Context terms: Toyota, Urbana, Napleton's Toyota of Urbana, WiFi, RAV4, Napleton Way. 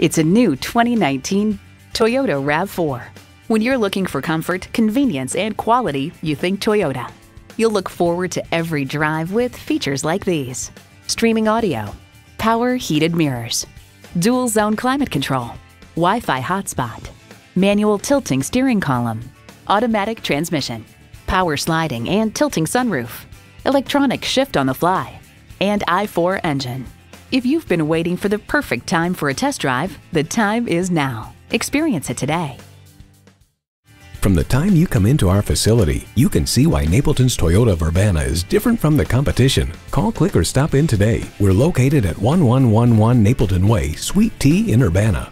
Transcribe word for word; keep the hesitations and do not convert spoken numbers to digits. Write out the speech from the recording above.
It's a new twenty nineteen Toyota RAV four. When you're looking for comfort, convenience, and quality, you think Toyota. You'll look forward to every drive with features like these: streaming audio, power heated mirrors, dual zone climate control, Wi-Fi hotspot, manual tilting steering column, automatic transmission, power sliding and tilting sunroof, electronic shift on the fly, and I four engine. If you've been waiting for the perfect time for a test drive, the time is now. Experience it today. From the time you come into our facility, you can see why Napleton's Toyota of Urbana is different from the competition. Call, click, or stop in today. We're located at eleven eleven Napleton Way, Suite T in Urbana.